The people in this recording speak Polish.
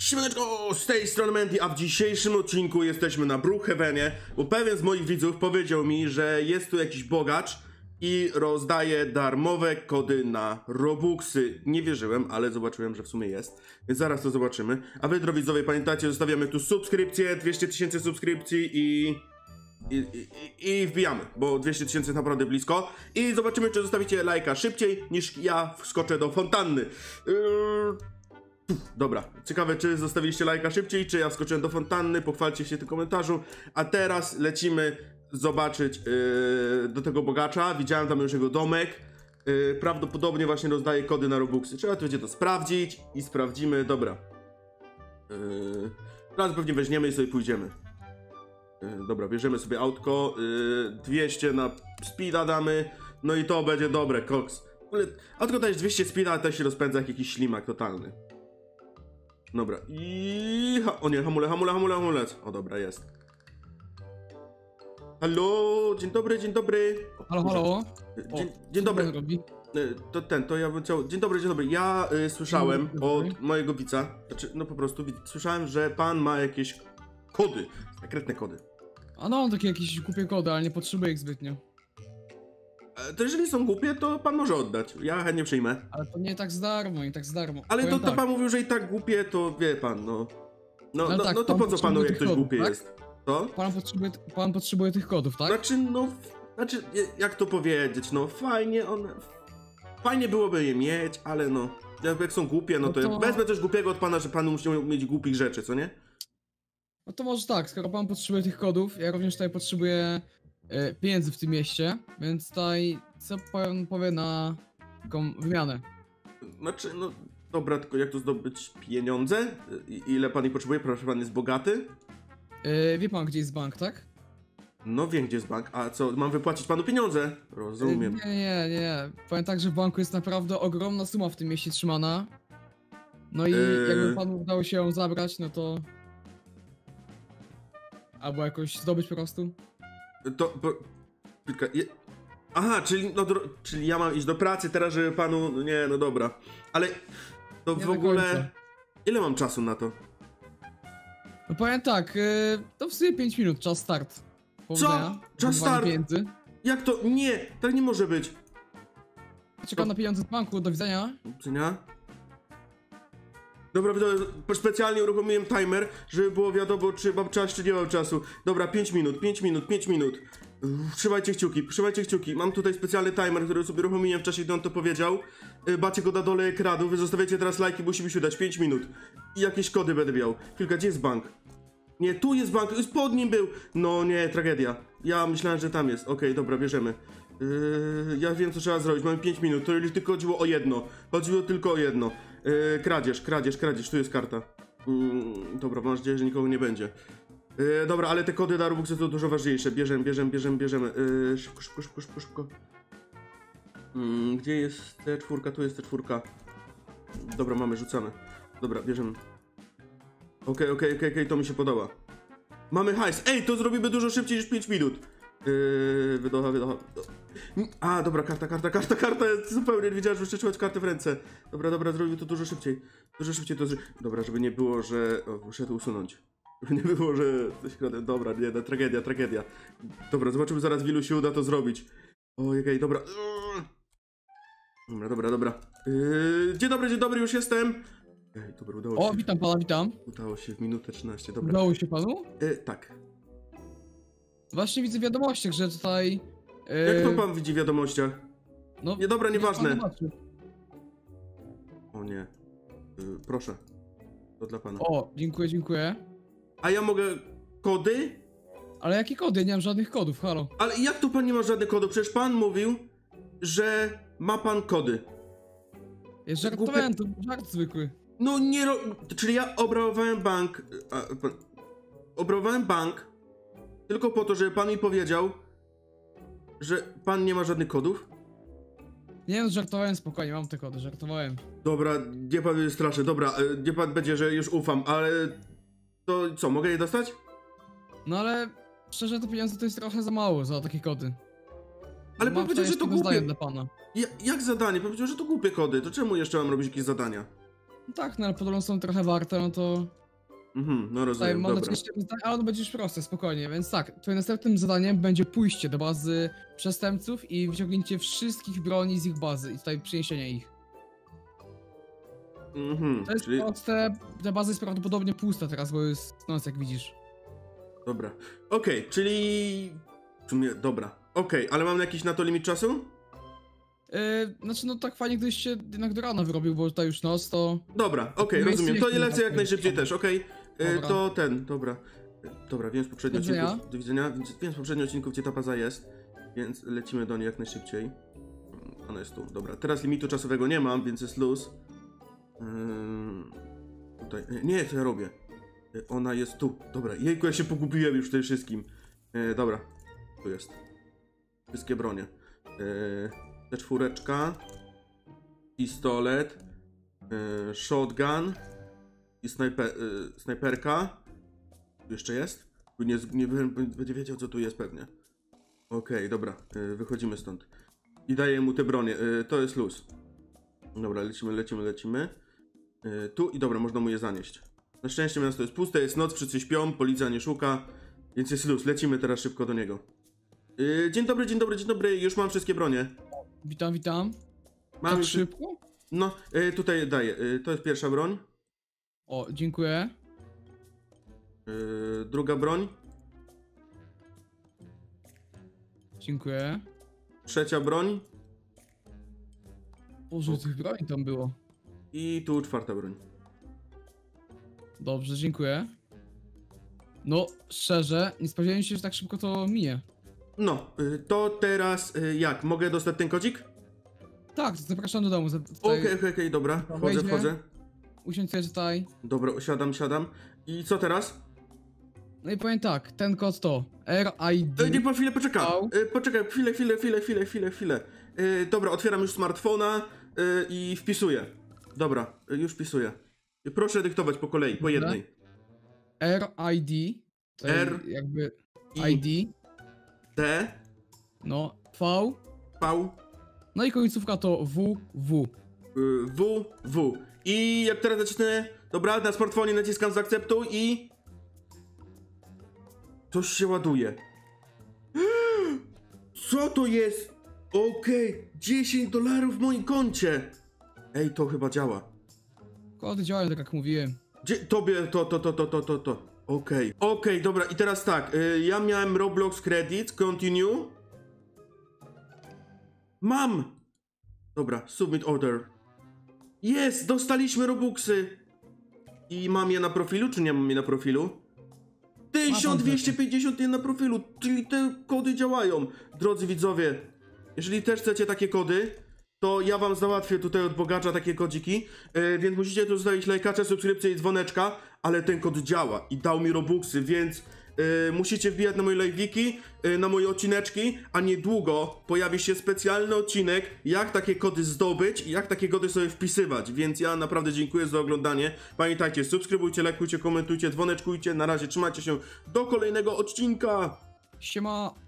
Siemaneczko, z tej strony Mandy, a w dzisiejszym odcinku jesteśmy na Brookhavenie, bo pewien z moich widzów powiedział mi, że jest tu jakiś bogacz i rozdaje darmowe kody na Robuxy. Nie wierzyłem, ale zobaczyłem, że w sumie jest, więc zaraz to zobaczymy. A wy, drodzy widzowie, pamiętajcie, zostawiamy tu subskrypcję, 200 000 subskrypcji i wbijamy, bo 200 000 jest naprawdę blisko. I zobaczymy, czy zostawicie lajka szybciej, niż ja wskoczę do fontanny. Dobra, ciekawe, czy zostawiliście lajka szybciej, czy ja wskoczyłem do fontanny, pochwalcie się w tym komentarzu. A teraz lecimy zobaczyć do tego bogacza. Widziałem tam już jego domek. Prawdopodobnie właśnie rozdaje kody na Robuxy. Trzeba to będzie to sprawdzić i sprawdzimy, dobra. Teraz pewnie weźmiemy i sobie pójdziemy. Dobra, bierzemy sobie autko, 200 na speeda damy, no i to będzie dobre, koks. W ogóle autko to jest 200 speeda, też się rozpędza jak jakiś ślimak totalny. Dobra, i o nie, hamulec. O dobra, jest. Halo, dzień dobry. Halo. Dzień dobry. To ja bym chciał... Dzień dobry. Ja słyszałem od mojego widza, znaczy, no po prostu słyszałem, że pan ma jakieś kody, sekretne kody. A no, takie jakieś głupie kody, ale nie potrzebuję ich zbytnio. To jeżeli są głupie, to pan może oddać. Ja chętnie przyjmę. Ale to nie tak z darmo, Ale to pan mówił, że i tak głupie, to wie pan, no. No to po co panu, jak ktoś głupie jest? To? Pan potrzebuje tych kodów, tak? Znaczy, jak to powiedzieć, no fajnie one... Fajnie byłoby je mieć, ale no... Jak są głupie, no to ja wezmę coś głupiego od pana, że pan musi mieć głupich rzeczy, co nie? No to może tak, skoro pan potrzebuje tych kodów, ja również tutaj potrzebuję... pieniędzy w tym mieście, więc tutaj co pan powie na taką wymianę? Znaczy, no dobra, tylko jak tu zdobyć pieniądze? Ile pan ich potrzebuje? Proszę, pan jest bogaty? Wie pan, gdzie jest bank, tak? No wiem, gdzie jest bank, a co, mam wypłacić panu pieniądze? Rozumiem. Nie. Powiem tak, że w banku jest naprawdę ogromna suma w tym mieście trzymana. No i jakby panu udało się ją zabrać, no to... Albo jakoś zdobyć po prostu. Aha, czyli ja mam iść do pracy teraz, żeby panu... No nie, no dobra. Ale to w ogóle... Ile mam czasu na to? No powiem tak, to w sumie 5 minut, czas start. Co? Czas start? Pieniędzy. Jak to? Nie, tak nie może być. Czekam na pieniądze z banku, do widzenia. Do widzenia. Dobra, specjalnie uruchomiłem timer, żeby było wiadomo, czy mam czas, czy nie mam czasu. Dobra, 5 minut. Trzymajcie kciuki. Mam tutaj specjalny timer, który sobie uruchomiłem w czasie, gdy on to powiedział. Bacie go na dole ekranu, wy zostawiacie teraz lajki, musimy się dać 5 minut. I jakieś kody będę miał. Kilka, gdzie jest bank? Nie, tu jest bank, pod nim był. No nie, tragedia. Ja myślałem, że tam jest. Okej, dobra, bierzemy. Ja wiem, co trzeba zrobić, mamy 5 minut, to już tylko chodziło o jedno. Kradzież, tu jest karta. Dobra, mam nadzieję, że nikogo nie będzie. Dobra, ale te kody na Robuxy są dużo ważniejsze. Bierzemy. Szybko. Gdzie jest T4? Tu jest T4. Dobra, mamy, rzucamy. Dobra, bierzemy. Okej, to mi się podoba. Mamy hajs. Ej, to zrobimy dużo szybciej niż 5 minut. Wydocha. A, dobra, karta, zupełnie nie wiedziałem, że muszę trzymać kartę w ręce. Dobra, zrobimy to dużo szybciej to zrobimy. Dobra, żeby nie było, że... O, muszę to usunąć. Żeby nie było, że... coś kradę. Dobra, nie, no, tragedia. Dobra, zobaczymy zaraz, w ilu się uda to zrobić. Okej, dobra. Dobra. Dzień dobry, już jestem. Ej, dobra, udało się. O, witam pana, witam. Udało się w minutę 13, dobra. Udało się panu? Tak. Właśnie widzę w wiadomościach, że tutaj... Jak to pan widzi w wiadomościach? No, nie, dobra, nieważne. O nie. Proszę. To dla pana. O, dziękuję. A ja mogę... Kody? Ale jakie kody? Ja nie mam żadnych kodów, halo. Ale jak to pan nie ma żadnych kodów? Przecież pan mówił, że ma pan kody. Ja żartowałem, to był żart zwykły. No nie... Czyli ja obrałowałem bank... Tylko po to, żeby pan mi powiedział, że pan nie ma żadnych kodów? Nie, no żartowałem, spokojnie, mam te kody, żartowałem. Dobra, nie pan straszy, dobra, nie pan będzie, że już ufam, ale... To co, mogę je dostać? No ale... Szczerze, to pieniądze to jest trochę za mało za takie kody. Ale pan powiedział, że to głupie... dla pana. Jak zadanie? Pan powiedział, że to głupie kody, to czemu jeszcze mam robić jakieś zadania? No tak, no ale podobno są trochę warte, no to... Mhm, no rozumiem, tutaj, dobra. Ale ono będzie już proste, spokojnie, więc tak, tutaj następnym zadaniem będzie pójście do bazy przestępców i wyciągnięcie wszystkich broni z ich bazy i tutaj przyniesienie ich. Mhm, to jest czyli... proste, ta baza jest prawdopodobnie pusta teraz, bo jest noc, jak widzisz. Dobra, okej, czyli... W sumie, dobra, okej, ale mam jakiś na to limit czasu? Znaczy, no tak fajnie, gdybyś się jednak do rana wyrobił, bo tutaj już noc, to... Dobra, okej, rozumiem, to nie lecę jak najszybciej też, okej. To ten, dobra. Dobra, wiem z poprzednich odcinków, do widzenia, wiem z poprzednich odcinków, gdzie ta baza jest, więc lecimy do niej jak najszybciej. Ona jest tu, dobra, teraz limitu czasowego nie mam, więc jest luz. Tutaj, nie, co ja robię? Ona jest tu, dobra, jejku, ja się pogubiłem już w tym wszystkim. Dobra, tu jest. Wszystkie bronie. Te czwóreczka, pistolet, shotgun i snajperka. Tu jeszcze jest? Nie będzie wiedział, co tu jest pewnie. Okej, dobra, wychodzimy stąd. I daję mu te bronie, to jest luz. Dobra, lecimy. Tu i dobra, można mu je zanieść. Na szczęście miasto jest puste, jest noc, wszyscy śpią, policja nie szuka, więc jest luz, lecimy teraz szybko do niego. Dzień dobry, już mam wszystkie bronie. Witam. Mam tak już... szybko? No, tutaj daję, to jest pierwsza broń. O, dziękuję. Druga broń. Dziękuję. Trzecia broń. Boże, tych broń tam było. I tu czwarta broń. Dobrze, dziękuję. No, szczerze, nie spodziewałem się, że tak szybko to minie. No, to teraz jak? Mogę dostać ten kodzik? Tak, zapraszam do domu. Okej, dobra, wchodzę. Usiądź sobie tutaj. Dobra, siadam. I co teraz? No i powiem tak, ten kod to RID. Nie, chwilę, poczekaj. Poczekaj, chwilę. Dobra, otwieram już smartfona i wpisuję. Dobra, już wpisuję. Proszę dyktować po kolei, po jednej. RID. Jakby ID. T. No, V. No i końcówka to WW. WW. I jak teraz zacznę... Dobra, na smartfonie naciskam zaakceptuj i... Coś się ładuje. Co to jest? Okej, $10 w moim koncie. Ej, to chyba działa. Kody działają, tak jak mówiłem. Tobie to. Okej, dobra, i teraz tak. Ja miałem Roblox Credit, continue. Mam! Dobra, submit order. Jest! Dostaliśmy Robuxy! I mam je na profilu, czy nie mam je na profilu? 1251 na profilu, czyli te kody działają. Drodzy widzowie, jeżeli też chcecie takie kody, to ja wam załatwię tutaj od bogacza takie kodziki, więc musicie tu zostawić lajkacze, subskrypcję i dzwoneczka, ale ten kod działa i dał mi Robuxy, więc musicie wbijać na moje live'iki, na moje odcineczki, a niedługo pojawi się specjalny odcinek, jak takie kody zdobyć i jak takie kody sobie wpisywać, więc ja naprawdę dziękuję za oglądanie. Pamiętajcie, subskrybujcie, lajkujcie, komentujcie, dzwoneczkujcie, na razie trzymajcie się, do kolejnego odcinka! Siema!